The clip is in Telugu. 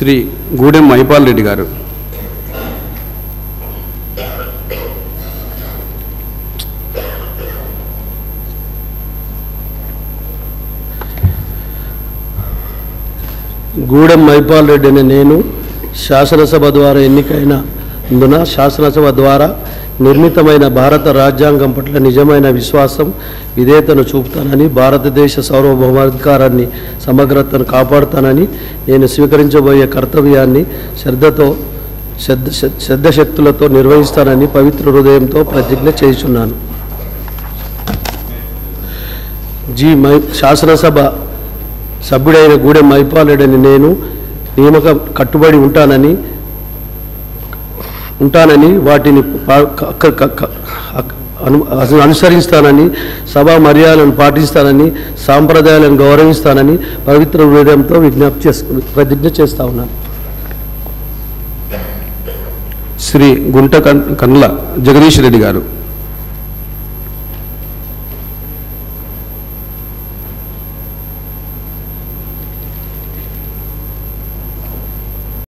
श्री गूडेम महिपाल रेड्डी गारु गूडेम महिपाल रेड्डी ने नैन शासनसभ द्वारा ఎన్నికైనందున శాసనసభ द्वारा నిర్మితమైన భారత రాజ్యాంగం పట్ల నిజమైన విశ్వాసం విదేతను చూపుతానని భారతదేశ సార్వభౌమాధికారాన్ని సమగ్రతను కాపాడుతానని నేను స్వీకరించబోయే కర్తవ్యాన్ని శ్రద్ధశక్తులతో నిర్వహిస్తానని పవిత్ర హృదయంతో ప్రతిజ్ఞ చేస్తున్నాను। జీ శాసనసభ సభ్యుడైన గూడెం మహిపాల్ రెడ్డిని నేను నియమక కట్టుబడి ఉంటానని వాటిని అనుసరిస్తానని సభా మర్యాదలను పాటిస్తానని సాంప్రదాయాలను గౌరవిస్తానని పవిత్ర హృదయంతో ప్రతిజ్ఞ చేస్తా ఉన్నాను। శ్రీ గుంట కండ్ల జగదీష్ రెడ్డి గారు।